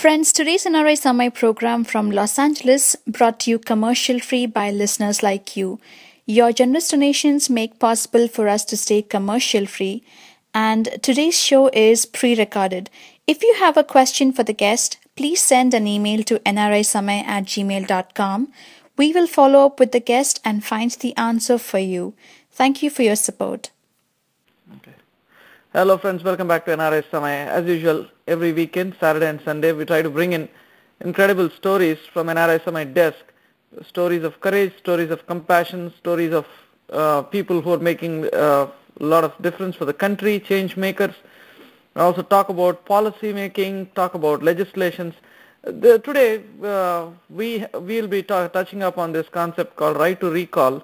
Friends, today's NRI Samay program from Los Angeles brought to you commercial-free by listeners like you. Your generous donations make possible for us to stay commercial-free. And today's show is pre-recorded. If you have a question for the guest, please send an email to nrisamay@gmail.com. We will follow up with the guest and find the answer for you. Thank you for your support. Okay. Hello friends, welcome back to NRI Samay. As usual, every weekend, Saturday and Sunday, we try to bring in incredible stories from NRI Samay desk. Stories of courage, stories of compassion, stories of people who are making a lot of difference for the country, change makers. We also talk about policy making, talk about legislations. Today, we'll be touching up on this concept called Right to Recall,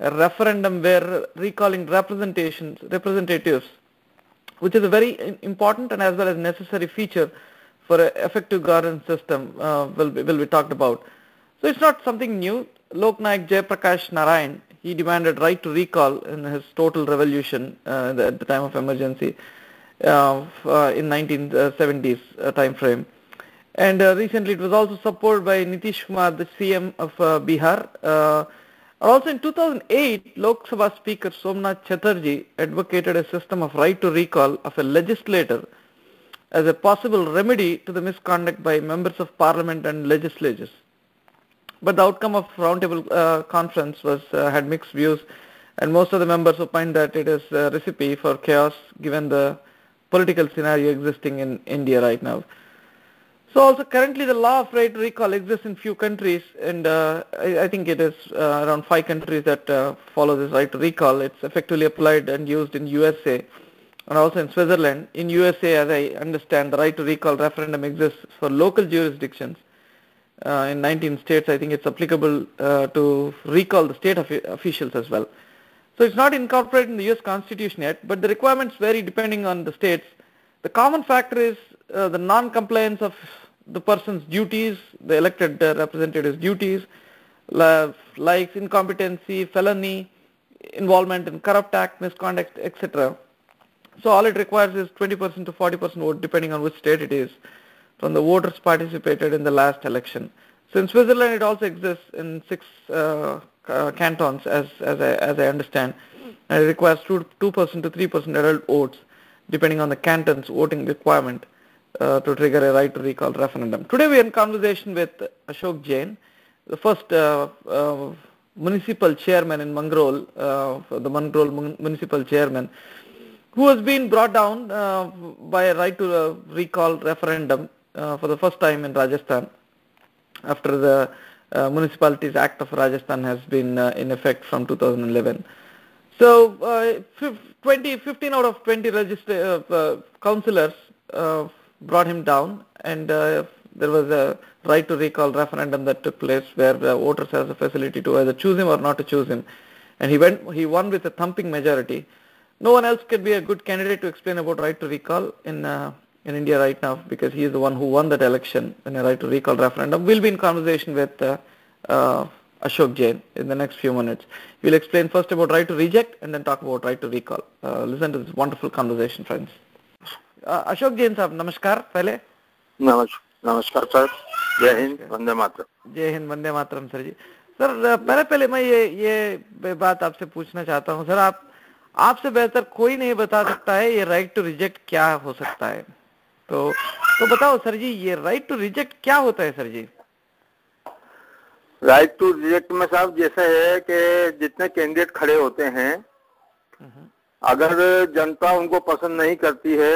a referendum where recalling representatives, which is a very important and as well as necessary feature for an effective governance system, will be talked about. So it's not something new. Loknayak Jay Prakash Narayan, he demanded right to recall in his total revolution at the time of emergency in 1970s time frame. And recently it was also supported by Nitish Kumar, the CM of Bihar. Also in 2008, Lok Sabha Speaker Somnath Chatterjee advocated a system of right to recall of a legislator as a possible remedy to the misconduct by members of parliament and legislatures. But the outcome of roundtable conference was had mixed views, and most of the members opined that it is a recipe for chaos given the political scenario existing in India right now. So also currently the law of right to recall exists in few countries, and I think it is around 5 countries that follow this right to recall. It's effectively applied and used in USA and also in Switzerland. In USA, as I understand, the right to recall referendum exists for local jurisdictions. In 19 states, I think it's applicable to recall the state officials as well. So it's not incorporated in the U.S. Constitution yet, but the requirements vary depending on the states. The common factor is the non-compliance of the person's duties, the elected representative's duties, like incompetency, felony, involvement in corrupt act, misconduct, etc. So all it requires is 20% to 40% vote depending on which state it is from the voters participated in the last election. So in Switzerland, it also exists in 6 cantons, as I understand, and it requires 2% to 3% adult votes, depending on the canton's voting requirement to trigger a right to recall referendum. Today, we are in conversation with Ashok Jain, the first municipal chairman in Mangrol, the Mangrol municipal chairman, who has been brought down by a right to recall referendum for the first time in Rajasthan after the Municipalities Act of Rajasthan has been in effect from 2011. So 15 out of 20 councillors brought him down, and there was a right to recall referendum that took place where the voters has the facility to either choose him or not to choose him, and he won with a thumping majority. No one else could be a good candidate to explain about right to recall in India right now, because he is the one who won that election in a right to recall referendum. We'll be in conversation with Ashok Jain in the next few minutes. We'll explain first about right to reject and then talk about right to recall. Listen to this wonderful conversation, friends. Ashok Jain sahab, namaskar. Pehle. Namaskar sir. Jai Hind, Vande Mataram. Jai Hind, Vande Mataram sir ji. Sir, पहले मैं ये बात आपसे पूछना चाहता हूँ sir, आपसे बेहतर कोई नहीं बता सकता है ये राइट टू रिजेक्ट क्या हो सकता है, तो बताओ सर जी, ये राइट टू रिजेक्ट क्या होता है sir ji? Right to reject में साहब जैसे है कि जितने कैंडिडेट खड़े होते हैं, अगर जनता उनको पसंद नहीं करती है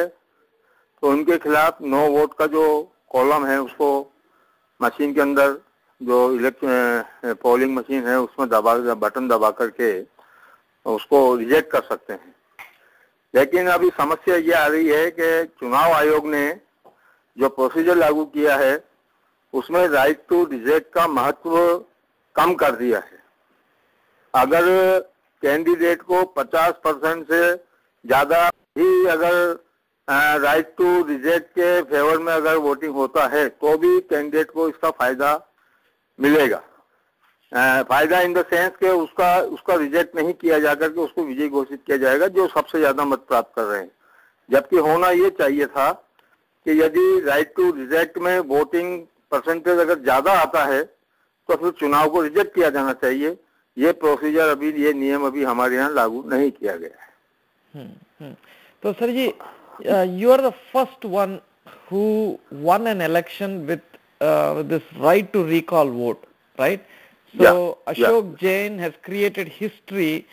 तो उनके खिलाफ नो वोट का जो कॉलम है उसको मशीन के अंदर, जो इलेक्शन पोलिंग मशीन है उसमें बटन दबा करके उसको रिजेक्ट कर सकते हैं। लेकिन अभी समस्या ये आ रही है कि चुनाव आयोग ने जो प्रोसीजर लागू किया है उसमें राइट टू रिजेक्ट का महत्व कम कर दिया है। अगर कैंडिडेट को 50% से ज़्यादा ही अगर राइट टू रिजेक्ट के फेवर में अगर वोटिंग होता है तो भी कैंडिडेट को इसका फायदा मिलेगा। फायदा इन द सेंस के उसका रिजेक्ट नहीं किया जाकर के उसको विजयी घोषित किया जाएगा जो सबसे ज्यादा मत प्राप्त कर रहे हैं, जबकि होना ये चाहिए था कि यदि राइट टू रिजेक्ट में वोटिंग परसेंटेज अगर ज्यादा आता है तो फिर चुनाव को रिजेक्ट किया जाना चाहिए। ये प्रोसीजर अभी, ये नियम अभी हमारे यहाँ लागू नहीं किया गया है। तो sir ji, you are the first one who won an election with this right to recall vote, right? So yeah, Ashok Jain has created history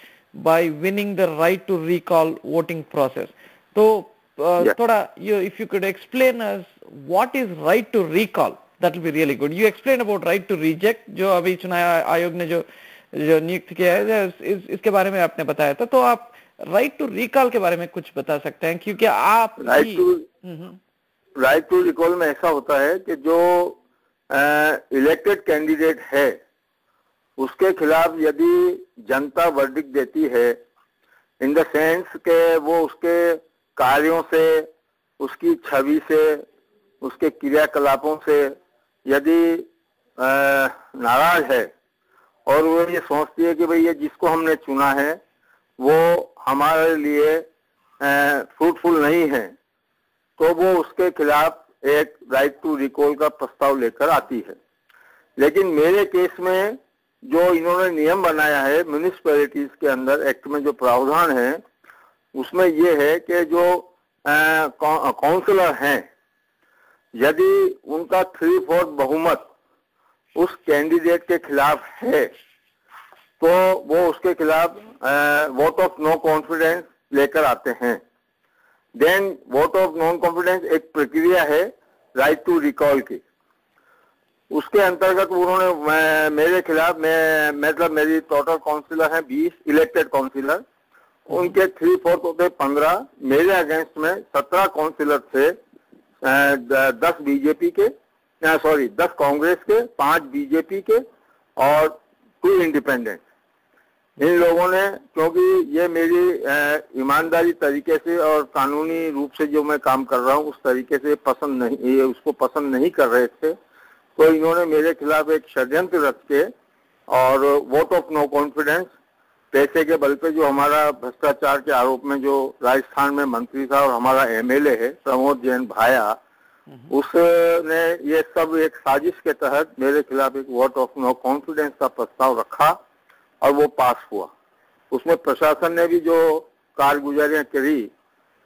by winning the right to recall voting process. So Thoda, if you could explain us what is right to recall, that will be really good. You explained about right to reject, जो अभी चुनाव आयोग ने जो नियुक्त किया है, इसके बारे में आपने बताया था। तो आप राइट टू रिकॉल के बारे में कुछ बता सकते हैं, क्योंकि आप राइट टू रिकॉल में ऐसा होता है कि जो इलेक्टेड कैंडिडेट है उसके खिलाफ यदि जनता वर्डिक्ट देती है, इन द सेंस के वो उसके कार्यों से, उसकी छवि से, उसके क्रियाकलापों से यदि नाराज है और वो ये सोचती है कि भाई ये जिसको हमने चुना है वो हमारे लिए फ्रूटफुल नहीं है, तो वो उसके खिलाफ एक राइट टू रिकॉल का प्रस्ताव लेकर आती है। लेकिन मेरे केस में जो इन्होंने नियम बनाया है म्यूनिसिपैलिटीज के अंदर एक्ट में जो प्रावधान है, उसमें ये है कि जो काउंसलर हैं यदि उनका 3/4 बहुमत उस कैंडिडेट के खिलाफ है तो वो उसके खिलाफ वोट ऑफ नो कॉन्फिडेंस लेकर आते हैं। Then vote of no confidence एक प्रक्रिया है राइट टू रिकॉल की। उसके अंतर्गत उन्होंने मेरे खिलाफ, मैं मतलब मेरी टोटल काउंसिलर हैं 20 इलेक्टेड काउंसिलर, उनके 3/4 होते 15, मेरे अगेंस्ट में 17 काउंसिलर थे, 10 बीजेपी के, सॉरी 10 कांग्रेस के, 5 बीजेपी के और 2 इंडिपेंडेंट। इन लोगों ने, क्योंकि ये मेरी ईमानदारी तरीके से और कानूनी रूप से जो मैं काम कर रहा हूँ उस तरीके से पसंद नहीं, ये उसको पसंद नहीं कर रहे थे, तो इन्होंने मेरे खिलाफ एक षड्यंत्र रच के और वोट ऑफ नो कॉन्फिडेंस, पैसे के बल पे, जो हमारा भ्रष्टाचार के आरोप में जो राजस्थान में मंत्री था और हमारा MLA है प्रमोद जैन भाया, उसने ये सब एक साजिश के तहत मेरे खिलाफ एक वोट ऑफ नो कॉन्फिडेंस का प्रस्ताव रखा और वो पास हुआ। उसमें प्रशासन ने भी जो कारगुजारियां करी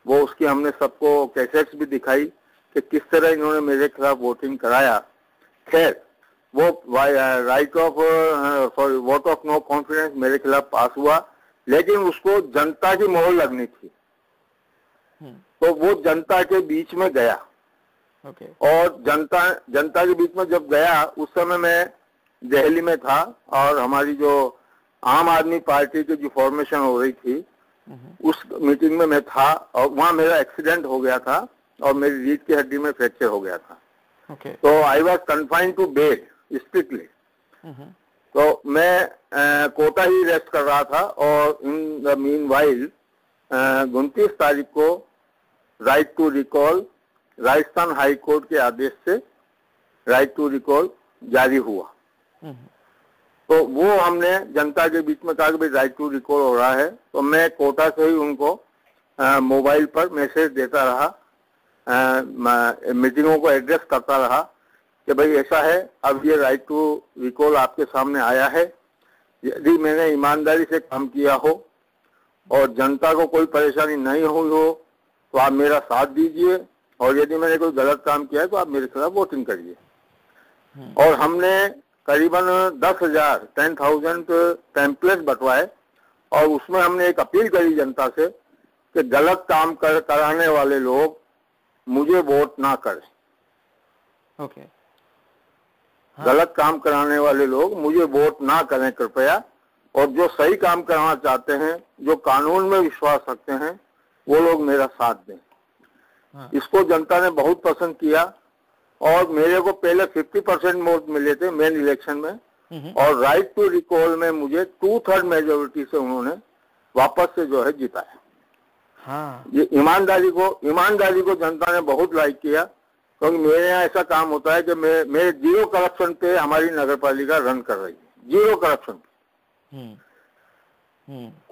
वो, उसकी हमने सबको कैसेट्स भी दिखाई कि किस तरह इन्होंने मेरे खिलाफ वोटिंग कराया। खैर, वो वोट ऑफ नो कॉन्फिडेंस मेरे खिलाफ पास हुआ, लेकिन उसको जनता की मोहर लगनी थी, तो वो जनता के बीच में गया। और जनता के बीच में जब गया, उस समय मैं दिल्ली में था और हमारी जो आम आदमी पार्टी की जो फॉर्मेशन हो रही थी उस मीटिंग में मैं था और वहाँ मेरा एक्सीडेंट हो गया था और मेरी रीढ़ की हड्डी में फ्रैक्चर हो गया था। तो I was confined to bed strictly, तो मैं कोटा ही रेस्ट कर रहा था। और इन द मीनवाइल 29 तारीख को right to recall, Rajasthan high court के आदेश से राइट टू रिकॉल जारी हुआ। तो वो हमने जनता के बीच में कहा कि भाई राइट टू रिकॉल हो रहा है, तो मैं कोटा से ही उनको मोबाइल पर मैसेज देता रहा, मीटिंगों को एड्रेस करता रहा कि भाई ऐसा है, अब ये राइट टू रिकॉल आपके सामने आया है, यदि मैंने ईमानदारी से काम किया हो और जनता को कोई परेशानी नहीं हुई हो तो आप मेरा साथ दीजिए, और यदि मैंने कोई गलत काम किया है तो आप मेरे खिलाफ वोटिंग करिए। और हमने करीबन 10,000 टेम्पलेट बंटवाए और उसमें हमने एक अपील करी जनता से कि गलत काम कराने वाले लोग मुझे वोट ना करें। गलत काम कराने वाले लोग मुझे वोट ना करें कृपया, और जो सही काम कराना चाहते हैं, जो कानून में विश्वास रखते हैं, वो लोग मेरा साथ दें। इसको जनता ने बहुत पसंद किया और मेरे को पहले 50% वोट मिले थे मेन इलेक्शन में, और राइट टू रिकॉल में मुझे 2/3 मेजोरिटी से उन्होंने वापस से जो है जिताया। ये ईमानदारी को जनता ने बहुत लाइक किया, क्योंकि मेरे यहाँ ऐसा काम होता है कि मेरे जीरो करप्शन पे हमारी नगरपालिका रन कर रही है, जीरो करप्शन पे।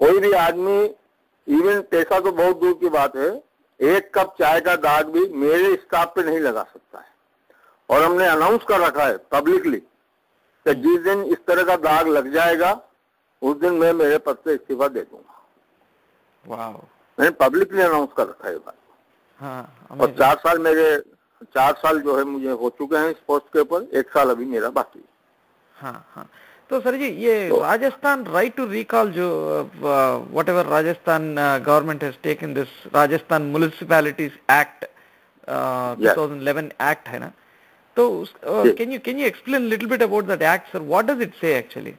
कोई भी आदमी, इवन पैसा तो बहुत दूर की बात है, एक कप चाय का दाग भी मेरे स्टाफ पे नहीं लगा सकता है। और हमने अनाउंस कर रखा है पब्लिकली कि जिस दिन इस तरह का दाग लग जाएगा उस दिन मैं मेरे पद से इस्तीफा दे दूंगा। वाह, मैंने पब्लिकली अनाउंस कर रखा है बात। हाँ, और 4 साल मेरे 4 साल जो है मुझे हो चुके हैं इस पोस्ट के ऊपर, 1 साल अभी मेरा बाकी है। हाँ हाँ, तो सर जी ये तो, राजस्थान राइट टू रिकॉल जो whatever Rajasthan government has taken this Rajasthan municipalities act 2011 act है ना, तो can you explain little bit about that act sir, what does it say actually?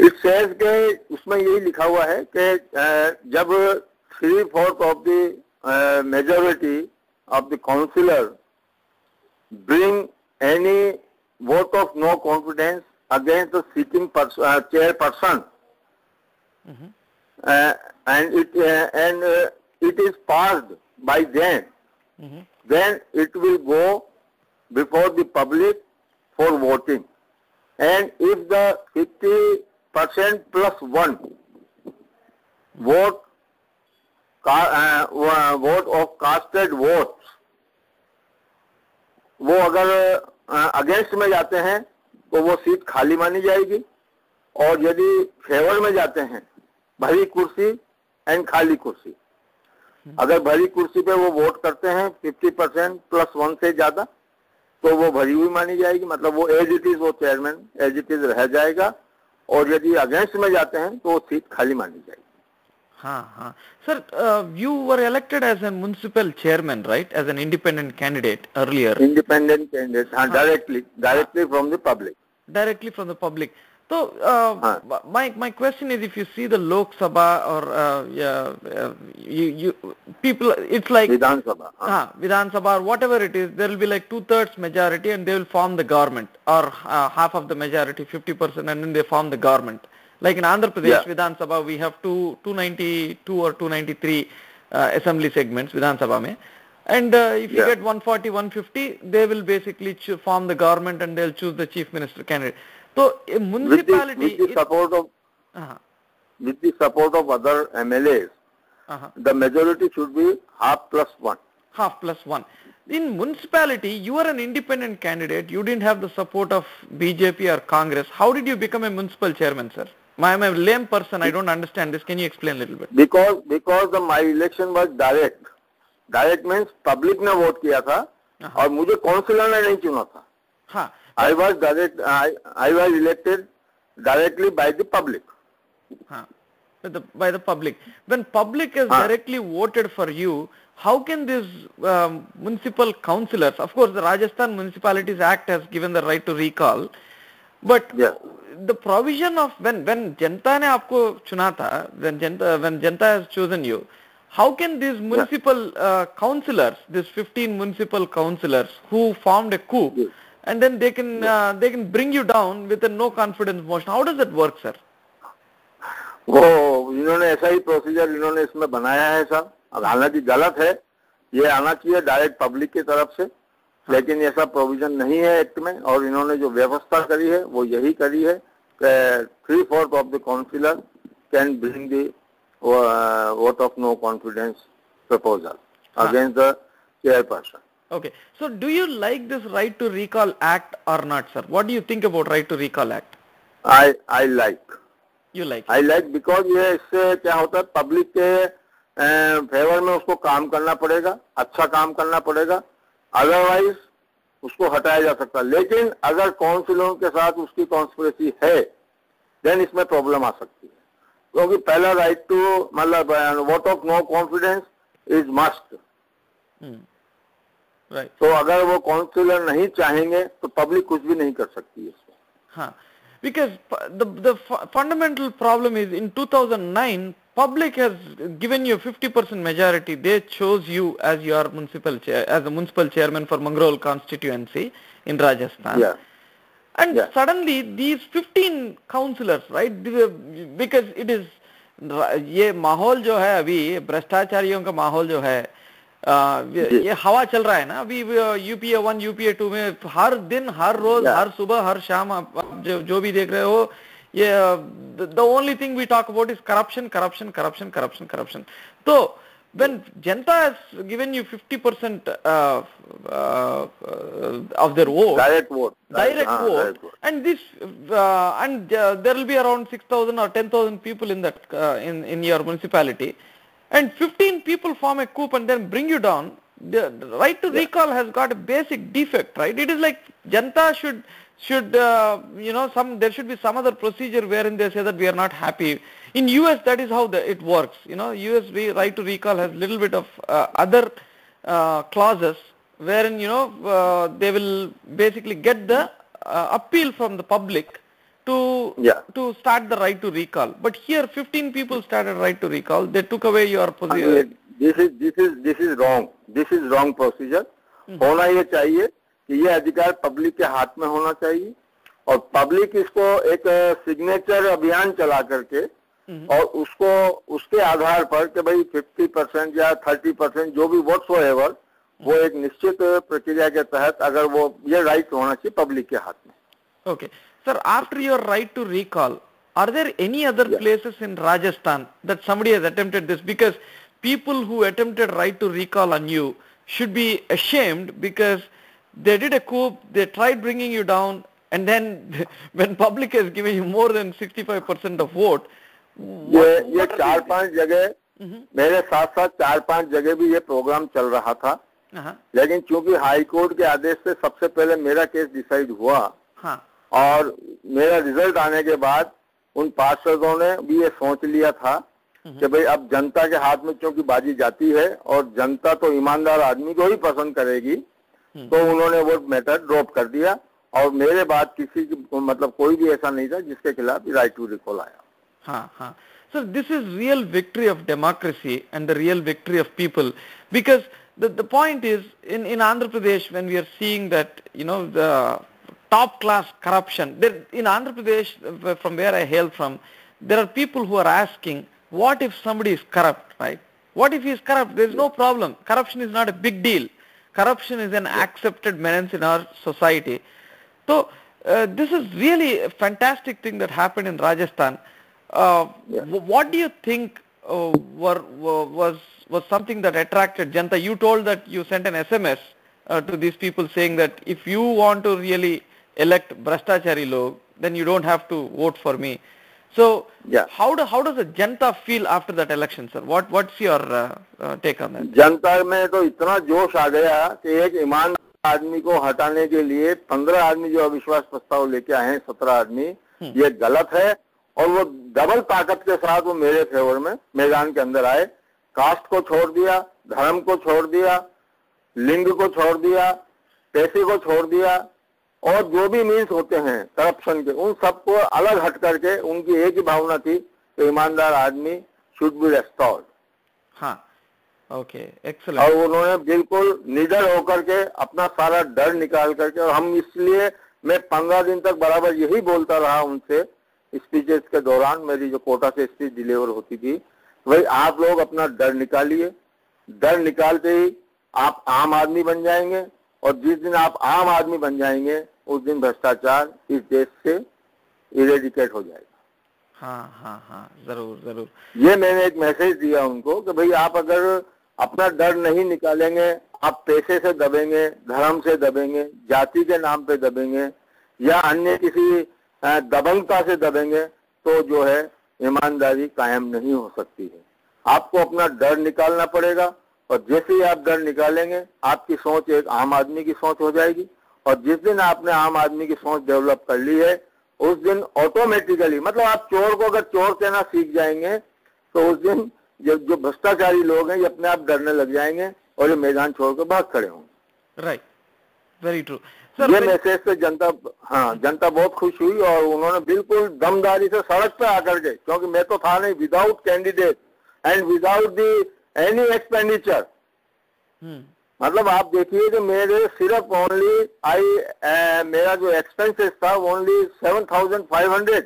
It says के उसमें यही लिखा हुआ है कि जब 3/4 of the majority of the councillor bring any vote of no confidence against the sitting chairperson, and it is passed by them, then it will go before the public for voting, and if the 50% plus 1 vote of casted votes वो अगर against में जाते हैं तो वो seat खाली मानी जाएगी, और यदि फेवर में जाते हैं भरी कुर्सी एंड खाली कुर्सी, अगर भरी कुर्सी पे वो वोट करते हैं 50% प्लस 1 से ज्यादा तो वो भरी हुई मानी जाएगी, मतलब वो एज इट इज वो चेयरमैन एज इट इज रह जाएगा, और यदि अगेंस्ट में जाते हैं तो वो सीट खाली मानी जाएगी। हाँ हाँ sir, you were elected as an municipal chairman right, as an independent candidate earlier, independent candidate. हाँ, directly from the public, directly from the public. तो my question is, if you see the Lok Sabha और you people, it's like Vidhan Sabha, हाँ विधानसभा और whatever it is, there will be like 2/3 majority and they will form the government, और half of the majority 50% and then they form the government. Like in Andhra Pradesh, yeah. Vidhan Sabha, we have 292 or 293 assembly segments Vidhan Sabha mein, and if you get 140, 150, they will basically form the government and they'll choose the chief minister candidate. So a municipality with the support of other MLAs, the majority should be half plus one. In municipality, you are an independent candidate. You didn't have the support of BJP or Congress. How did you become a municipal chairman, sir? I'm a lame person. I don't understand this. Can you explain a little bit? Because my election was direct. Direct means public ने vote किया था और मुझे councillor ने नहीं चुना था. हाँ. I was elected directly by the public. हाँ. By the public. When public has directly voted for you, how can these municipal councillors? Of course, the Rajasthan Municipalities Act has given the right to recall, but the provision of when जनता ने आपको चुना था, when Janata has chosen you, how can these municipal councillors, these 15 municipal councillors who formed a coup, and then they can bring you down with a no confidence motion? How does that work, sir? वो इन्होंने ऐसा ही procedure इन्होंने इसमें बनाया है साहब। अब हालांकि गलत है, ये आना चाहिए डायरेक्ट पब्लिक की तरफ से, लेकिन ऐसा प्रोविजन नहीं है एक्ट में, और इन्होंने जो व्यवस्था करी है वो यही करी है कि 3/4 of the councillor can bring the vote of no confidence proposal against the chairperson. Okay, so do you like this right to recall act और not sir? What do you think about right to recall act? I like, you like, I like because ये इससे क्या होता है, public के favour में उसको काम करना पड़ेगा, अच्छा काम करना पड़ेगा, अदरवाइज उसको हटाया जा सकता है। लेकिन अगर काउंसिलरों के साथ उसकी कॉन्स्पिरेसी है देन इसमें प्रॉब्लम आ सकती है, क्योंकि पहला राइट टू मतलब vote of no confidence is must, right? तो अगर वो काउंसिलर नहीं चाहेंगे तो पब्लिक कुछ भी नहीं कर सकती है इसमें। हाँ, because the fundamental problem is in 2009 public has given you 50% majority. They chose you as your municipal chairman for Mangrol constituency in Rajasthan. Yeah. And suddenly these 15 councillors, right? Because it is ये माहौल जो है अभी भ्रष्टाचारियों का माहौल जो है ये हवा चल रहा है ना अभी UPA 1 UPA 2 में, हर दिन हर रोज हर सुबह हर शाम आप जो भी देख रहे हो ये the only thing we talk about is corruption. तो when Janata has given you 50% of their vote, direct vote, and this there will be around 6,000 or 10,000 people in that in your municipality, and 15 people form a coup and then bring you down. The right to recall has got a basic defect, right? It is like Janata should there should be some other procedure wherein they say that we are not happy. In US, that is how it works. You know, US right to recall has little bit of other clauses wherein, you know, they will basically get the appeal from the public to start the right to recall. But here, 15 people started right to recall. They took away your position. This is wrong. This is wrong procedure. होना ये चाहिए कि ये अधिकार public के हाथ में होना चाहिए और पब्लिक इसको एक सिग्नेचर अभियान चला करके और उसको उसके आधार पर कि भाई 50% या 30% जो भी whatsoever वो एक निश्चित प्रक्रिया के तहत अगर वो ये right होना चाहिए पब्लिक के हाथ में. Okay, sir. After your right to recall, are there any other places in Rajasthan that somebody has attempted this? Because people who attempted right to recall on you should be ashamed because they did a coup, they tried bringing you down, and then when public has given you more than 65% of vote, ये 4-5 जगह मेरे साथ 4-5 जगह भी ये programme चल रहा था, लेकिन क्योंकि हाई कोर्ट के आदेश से सबसे पहले मेरा केस डिसाइड हुआ और मेरा रिजल्ट आने के बाद उन पार्षदों ने भी ये सोच लिया था कि भाई अब जनता के हाथ में क्योंकि बाजी जाती है और जनता तो ईमानदार आदमी को ही पसंद करेगी, तो उन्होंने वो मैटर ड्रॉप कर दिया और मेरे बाद किसी मतलब कोई भी ऐसा नहीं था जिसके खिलाफ राइट टू रिकॉल आया. हाँ हाँ, sir, this is real victory of democracy and the real victory of people because the point is in Andhra Pradesh when we are seeing that you know the top class corruption in Andhra Pradesh from where I hail from there are people who are asking what if somebody is corrupt, right? What if he is corrupt? There is no problem. Corruption is not a big deal. Corruption is an accepted menace in our society. So this is really a fantastic thing that happened in Rajasthan. What do you think was something that attracted Janata? You told that you sent an SMS to these people saying that if you want to really elect Brashtachari log, then you don't have to vote for me. So how does the Janata feel after that election, sir? What's your take on that? जनता में तो इतना जोश आ गया कि एक ईमानदार आदमी को हटाने के लिए 15 आदमी जो अविश्वास प्रस्ताव लेके आए हैं, 17 आदमी ये गलत है, और वो डबल ताकत के साथ वो मेरे फेवर में मैदान के अंदर आए. कास्ट को छोड़ दिया, धर्म को छोड़ दिया, लिंग को छोड़ दिया, पैसे को छोड़ दिया और जो भी मीन्स होते हैं करप्शन के, उन सबको अलग हट करके उनकी एक ही भावना थी कि ईमानदार आदमी शुड बी रेस्टोर्ड. हाँ, ओके, एक्सेलेंट. और उन्होंने बिल्कुल निडर होकर के अपना सारा डर निकाल करके, और हम इसलिए मैं 15 दिन तक बराबर यही बोलता रहा उनसे स्पीचेस के दौरान, मेरी जो कोटा से स्पीच डिलीवर होती थी, भाई आप लोग अपना डर निकालिए, डर निकालते ही आप आम आदमी बन जाएंगे और जिस दिन आप आम आदमी बन जाएंगे उस दिन भ्रष्टाचार इस देश से इरेडिकेट हो जाएगा. हाँ हाँ हाँ, जरूर जरूर. ये मैंने एक मैसेज दिया उनको कि भाई आप अगर अपना डर नहीं निकालेंगे, आप पैसे से दबेंगे, धर्म से दबेंगे, जाति के नाम पे दबेंगे या अन्य किसी दबंगता से दबेंगे तो जो है ईमानदारी कायम नहीं हो सकती है. आपको अपना डर निकालना पड़ेगा और जैसे ही आप डर निकालेंगे आपकी सोच एक आम आदमी की सोच हो जाएगी और जिस दिन आपने आम आदमी की सोच डेवलप कर ली है उस दिन ऑटोमेटिकली, मतलब आप चोर को अगर चोर कहना सीख जाएंगे तो उस दिन जो भ्रष्टाचारी लोग हैं ये अपने आप डरने लग जाएंगे और ये मैदान छोड़ कर भाग खड़े होंगे. Right, very true. ये मैसेज से जनता, हाँ, जनता बहुत खुश हुई और उन्होंने बिल्कुल दमदारी से सड़क पर आकर के, क्योंकि मैं तो था नहीं, without candidate and without the any expenditure, मतलब आप देखिए कि मेरे सिर्फ ओनली मेरा जो एक्सपेंसेस था ओनली 7,500.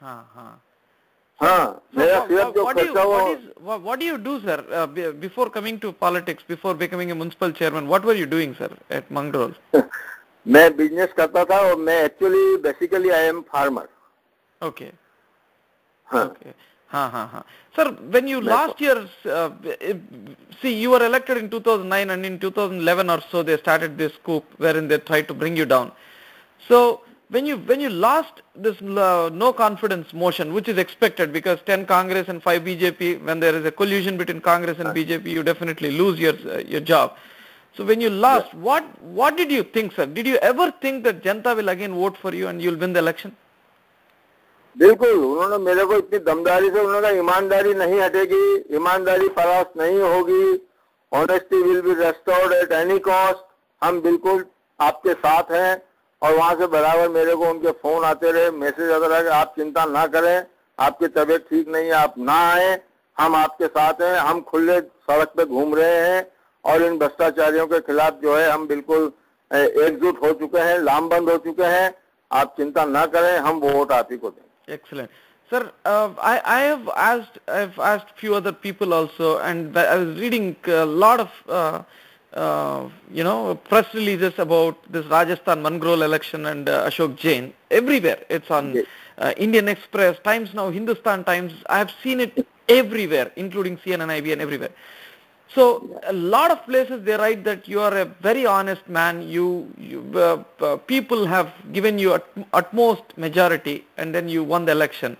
हाँ हाँ हाँ, मेरा सिर्फ जो खर्चा हुआ. What do you do, sir, before coming to politics, before becoming a municipal chairman? What were you doing, sir, at Mangrol? मैं बिजनेस करता था और मैं actually basically I am farmer. Okay. हाँ. Sir, when you last year, see, you were elected in 2009, and in 2011 or so they started this coup wherein they tried to bring you down. So when you last this no confidence motion, which is expected because 10 Congress and 5 BJP, when there is a collusion between Congress and BJP, you definitely lose your job. So when you last, what did you think, sir? Did you ever think that Janta will again vote for you and you'll win the election? बिल्कुल, उन्होंने मेरे को इतनी दमदारी से, उन्होंने ईमानदारी नहीं हटेगी, ईमानदारी परास्त नहीं होगी, honesty will be restored at any cost, हम बिल्कुल आपके साथ हैं। और वहां से बराबर मेरे को उनके फोन आते रहे, मैसेज आता रहा कि आप चिंता ना करें, आपकी तबीयत ठीक नहीं है, आप ना आए, हम आपके साथ हैं, हम खुले सड़क पे घूम रहे हैं और इन भ्रष्टाचारियों के खिलाफ जो है हम बिल्कुल एकजुट हो चुके हैं, लामबंद हो चुके हैं, आप चिंता ना करें, हम वोट आप ही को दें। Excellent, sir. I've asked few other people also, and I was reading a lot of press releases about this Rajasthan Mangrol election and Ashok Jain everywhere. It's on Indian Express, Times Now, Hindustan Times. I have seen it everywhere, including CNN, IBN, everywhere. So a lot of places they write that you are a very honest man, you people have given you utmost majority and then you won the election.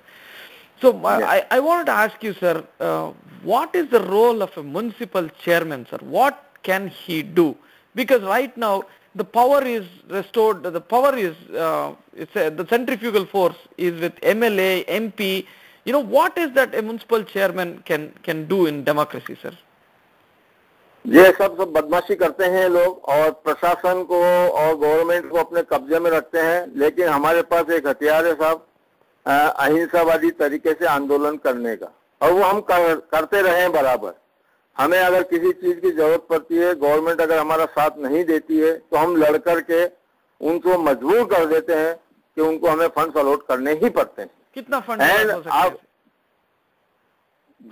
So I wanted to ask you, sir, what is the role of a municipal chairman, sir? What can he do? Because right now the power is restored, the power is, the centrifugal force is with MLA, MP. You know, what is that a municipal chairman can do in democracy, sir? ये सब बदमाशी करते हैं लोग और प्रशासन को और गवर्नमेंट को अपने कब्जे में रखते हैं, लेकिन हमारे पास एक हथियार है साहब, अहिंसावादी तरीके से आंदोलन करने का, और वो हम करते रहे हैं बराबर। हमें अगर किसी चीज की जरूरत पड़ती है, गवर्नमेंट अगर हमारा साथ नहीं देती है, तो हम लड़ करके उनको मजबूर कर देते हैं कि उनको हमें फंड अलॉट करने ही पड़ते हैं। कितना फंड? आप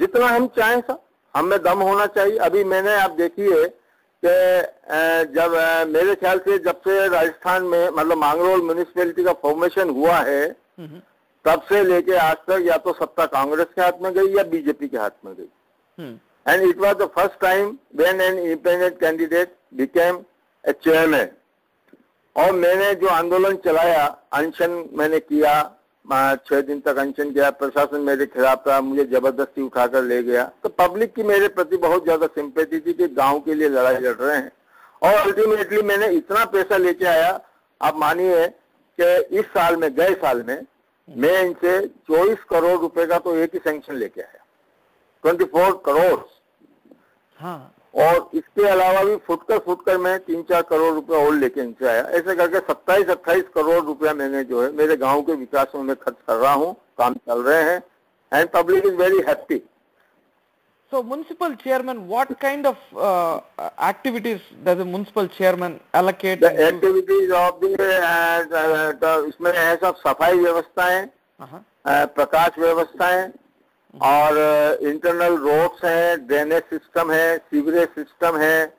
जितना हम चाहें साहब, हमें दम होना चाहिए। अभी मैंने, आप देखिए कि जब मेरे ख्याल से जब से राजस्थान में मतलब मांगरोल म्यूनिसिपैलिटी का फॉर्मेशन हुआ है, तब से लेके आज तक या तो सत्ता कांग्रेस के हाथ में गई या बीजेपी के हाथ में गई। And it was the first time when an independent candidate became a chairman. और मैंने जो आंदोलन चलाया, अनशन मैंने किया, 6 दिन तक अनशन किया, प्रशासन मेरे खिलाफ था, मुझे जबरदस्ती उठाकर ले गया। तो पब्लिक की मेरे प्रति बहुत ज्यादा सिंपैथी थी कि गांव के लिए लड़ाई लड़ रहे हैं। और अल्टीमेटली मैंने इतना पैसा लेके आया, आप मानिए कि इस साल में, गए साल में मैं इनसे 24 करोड़ रुपए का तो एक ही सेंक्शन लेके आया, 24 करोड़। और इसके अलावा भी फुटकर मैं 3-4 करोड़ रुपया और लेके इनसे आया। ऐसे करके 27-28 करोड़ रुपया मैंने जो है मेरे गांव के विकास में मैं खर्च कर रहा हूं, काम चल रहे हैं, and public is very happy. So municipal chairman, what kind of activities does a municipal chairman allocate? Activities of the, इसमें है सब सफाई व्यवस्थाएं, प्रकाश व्यवस्थाएं, और इंटरनल रोड्स हैं, ड्रेनेज सिस्टम है, सीवरेज सिस्टम है,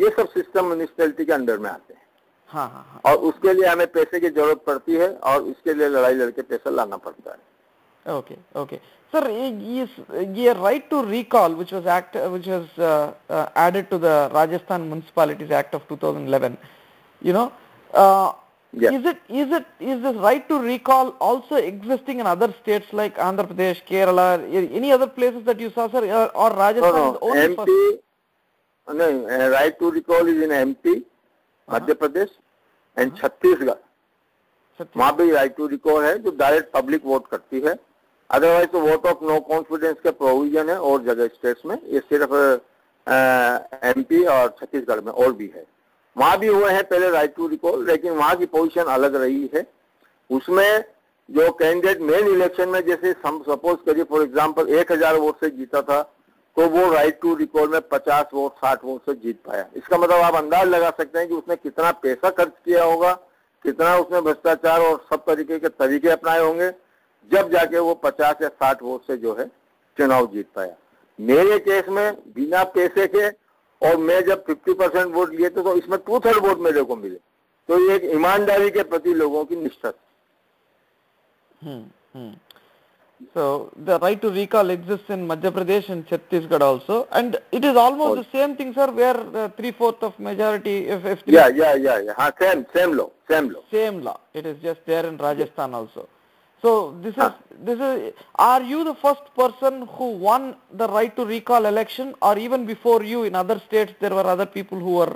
ये सब सिस्टम म्यूनिसिपैलिटी के अंडर में आते हैं। और उसके लिए हमें पैसे की जरूरत पड़ती है और इसके लिए लड़ाई लड़के पैसा लाना पड़ता है। ओके, ओके सर, ये right to recall which was added to the Rajasthan municipalities act of 2011, you know, is this right to recall also existing in other states like Andhra Pradesh, Kerala, any other places that you saw, sir, or Rajasthan? No, no. Is MP, no, right to recall is in MP, Madhya Pradesh, and Chhattisgarh. वहाँ भी right to recall है, जो direct public vote करती है। Otherwise तो vote of no confidence के provision है और जगह states में, ये सिर्फ MP और छत्तीसगढ़ में और भी है। वहाँ भी हुए हैं पहले राइट टू रिकॉल, लेकिन वहाँ की पोजीशन अलग रही है। उसमें जो कैंडिडेट मेन इलेक्शन में, जैसे सपोज करिए फॉर एग्जांपल 1000 वोट से जीता था, तो वो राइट टू रिकॉल में 50 वोट 60 वोट से जीत पाया। इसका मतलब आप अंदाज लगा सकते हैं कि उसने कितना पैसा खर्च किया होगा, कितना उसने भ्रष्टाचार और सब तरीके के तरीके अपनाए होंगे, जब जाके वो 50 या 60 वोट से जो है चुनाव जीत पाया। मेरे केस में बिना पैसे के, और मैं जब 50% वोट लिए तो इसमें 2/3 वोट मेरे को मिले, तो ये एक ईमानदारी के प्रति लोगों की निष्ठा। So the right to recall exists in Madhya Pradesh and Chhattisgarh also, and it is almost the same thing, sir. Where 3/4 of majority, if same law. It is just there in Rajasthan also. So this is. Are you the first person who won the right to recall election, or even before you in other states there were other people who were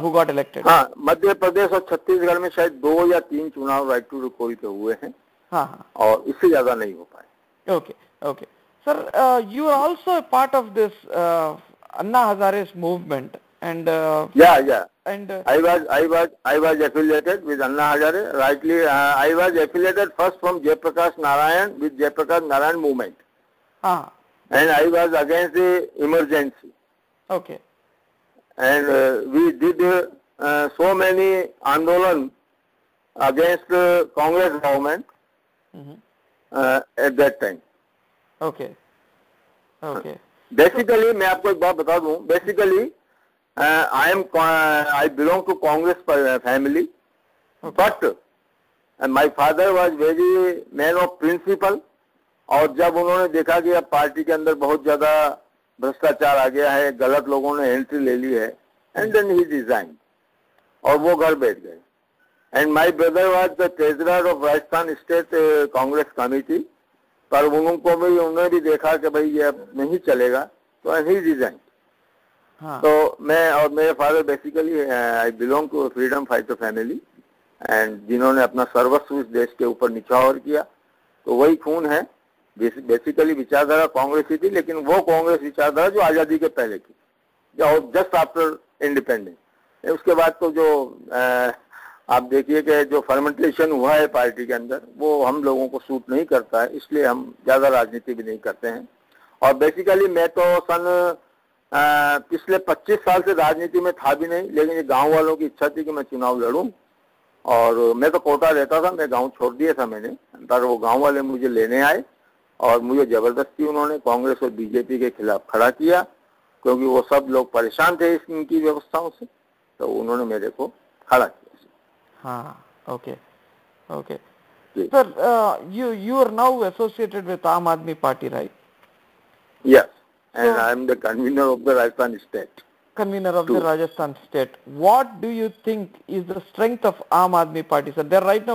who got elected? हाँ, मध्य प्रदेश और छत्तीसगढ़ में शायद 2 या 3 चुनाव right to recall के हुए हैं. हाँ. और इससे ज़्यादा नहीं हो पाए. Okay, okay. Sir, you are also a part of this Anna Hazare's movement, and yeah. And I was affiliated with Anna Hazare. Rightly, I was affiliated first from Jay Prakash Narayan with Jay Prakash Narayan movement. Ah. And I was against the emergency. Okay. And we did so many andolan against Congress government. Mm-hmm. At that time. Okay. Okay. Basically, मैं आपको एक बात बता दूँ. Basically, I belong to Congress family, okay. But my father was very man of principle. और जब उन्होंने देखा कि अब पार्टी के अंदर बहुत ज़्यादा भ्रष्टाचार आ गया है, गलत लोगों ने एंट्री ले ली है, and then he resigned. और वो घर बैठ गए. And my brother was the treasurer of Rajasthan State Congress Committee. पर उनको भी उन्होंने भी देखा कि भाई ये अब नहीं चलेगा, तो he resigned. हाँ. तो मैं और मेरे father basically I belong to freedom fighter family, and जिन्होंने अपना सर्वस्व इस देश के ऊपर निछावर किया, तो वही खून है. बेसिकली विचारधारा कांग्रेस ही थी, लेकिन वो कांग्रेस विचारधारा जो आजादी के पहले की, जो जस्ट आफ्टर इंडिपेंडेंस, उसके बाद तो जो आप देखिए कि जो फर्मेंटेशन हुआ है पार्टी के अंदर, वो हम लोगों को सूट नहीं करता है, इसलिए हम ज़्यादा राजनीति भी नहीं करते हैं. और बेसिकली मैं तो पिछले 25 साल से राजनीति में था भी नहीं, लेकिन ये गांव वालों की इच्छा थी कि मैं चुनाव लड़ूं. और मैं तो कोटा रहता था, मैं गांव छोड़ दिया था मैंने, पर वो गाँव वाले मुझे लेने आए और मुझे ज़बरदस्ती उन्होंने कांग्रेस और बीजेपी के खिलाफ खड़ा किया, क्योंकि वो सब लोग परेशान थे इनकी व्यवस्थाओं से, तो उन्होंने मेरे को खड़ा किया. हाँ, okay, okay. Sir, you are now associated with Aam Aadmi Party, right? Yes, and I am the convener of the Rajasthan state. Convener of the Rajasthan state. What do you think is the strength of Aam Aadmi Party, sir? They are right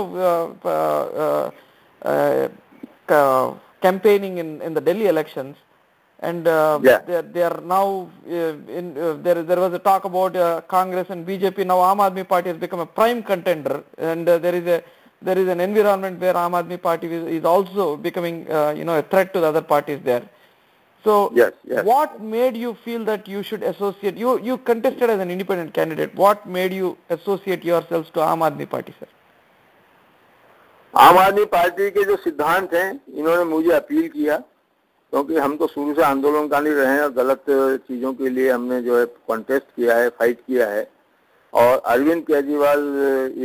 now campaigning in the Delhi elections, and they are now there was a talk about Congress and BJP. Now Aam Aadmi Party has become a prime contender, and there is an environment where Aam Aadmi Party is also becoming a threat to the other parties there. So what made you feel that you should associate? You contested as an independent candidate. What made you associate yourselves to Aam Aadmi Party, sir? Aam Aadmi Party के जो सिद्धांत हैं, इन्होंने मुझे appeal किया, क्योंकि हम तो शुरू से आंदोलनकारी रहे हैं और गलत चीज़ों के लिए हमने जो है कॉन्टेस्ट किया है, फाइट किया है. और Arvind Kejriwal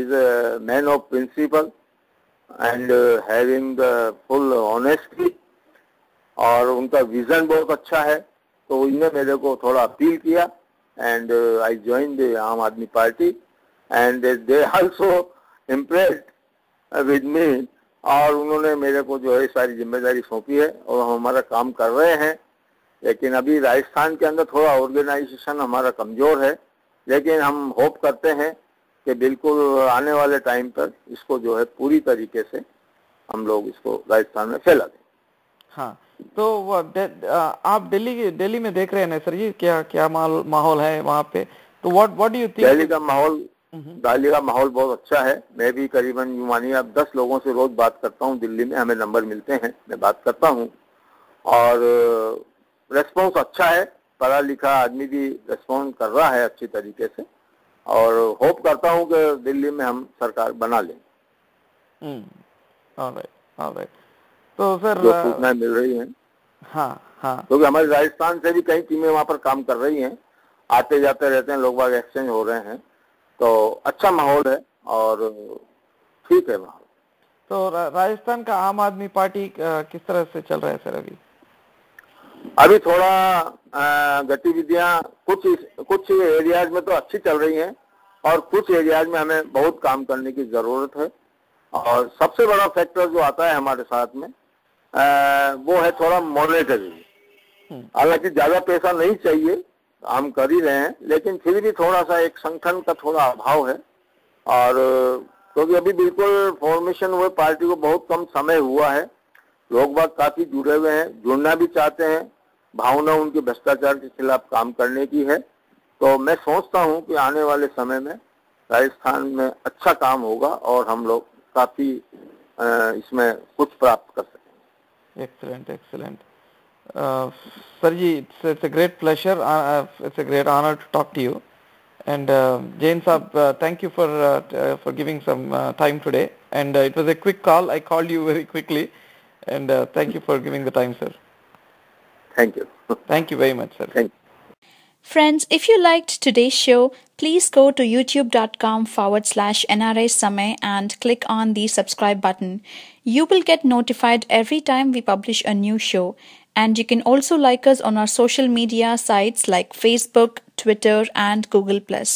is a man of principle and having the full honesty, और उनका विजन बहुत अच्छा है, तो इन्होंने मेरे को थोड़ा अपील किया, and I join the Aam Aadmi party, and they also impressed with me. और उन्होंने मेरे को जो है सारी जिम्मेदारी सौंपी है, और हम हमारा काम कर रहे हैं. लेकिन अभी राजस्थान के अंदर थोड़ा ऑर्गेनाइजेशन हमारा कमज़ोर है, लेकिन हम होप करते हैं कि बिल्कुल आने वाले टाइम पर इसको जो है पूरी तरीके से हम लोग इसको राजस्थान में फैला दें. हाँ, तो आप दिल्ली में देख रहे हैं ना सर जी, क्या माहौल है वहाँ पे? तो what do you think? Delhi का माहौल बहुत अच्छा है. मैं भी करीबन यूँ मानिए अब 10 लोगों से रोज बात करता हूँ दिल्ली में, हमें नंबर मिलते हैं, मैं बात करता हूँ, और रेस्पॉन्स अच्छा है. पढ़ा लिखा आदमी भी रेस्पॉन्स कर रहा है अच्छी तरीके से, और होप करता हूँ कि दिल्ली में हम सरकार बना लेंगे. ऑलराइट. तो सर जो सूचनाएं मिल रही है, हाँ, क्योंकि हमारे राजस्थान से भी कई टीमें वहाँ पर काम कर रही हैं, आते जाते रहते हैं लोग, बाग एक्सचेंज हो रहे हैं, तो अच्छा माहौल है और ठीक है माहौल. तो राजस्थान का आम आदमी पार्टी किस तरह से चल रहा है सर? अभी थोड़ा गतिविधियां कुछ एरियाज में तो अच्छी चल रही हैं, और कुछ एरियाज में हमें बहुत काम करने की जरूरत है. और सबसे बड़ा फैक्टर जो आता है हमारे साथ में, वो है थोड़ा मॉनिटरिंग। हालांकि ज्यादा पैसा नहीं चाहिए, हम कर ही रहे हैं, लेकिन फिर भी थोड़ा सा एक संगठन का थोड़ा अभाव है। और क्योंकि अभी बिल्कुल फॉर्मेशन हुए पार्टी को बहुत कम समय हुआ है, लोग बाग काफी जुड़े हुए हैं, जुड़ना भी चाहते हैं, भावना उनके भ्रष्टाचार के खिलाफ काम करने की है। तो मैं सोचता हूं कि आने वाले समय में राजस्थान में अच्छा काम होगा और हम लोग काफी इसमें कुछ प्राप्त कर सकेंगे। Excellent, excellent sir ji, it's a great pleasure, it's a great honour to talk to you. And Jain Saab, thank you for giving some time today. And it was a quick call. I called you very quickly. And thank you for giving the time, sir. Thank you. Thank you very much, sir. Thank you. Friends, if you liked today's show, please go to youtube.com/NRI Samay and click on the subscribe button. You will get notified every time we publish a new show. And you can also like us on our social media sites like Facebook, Twitter and Google+.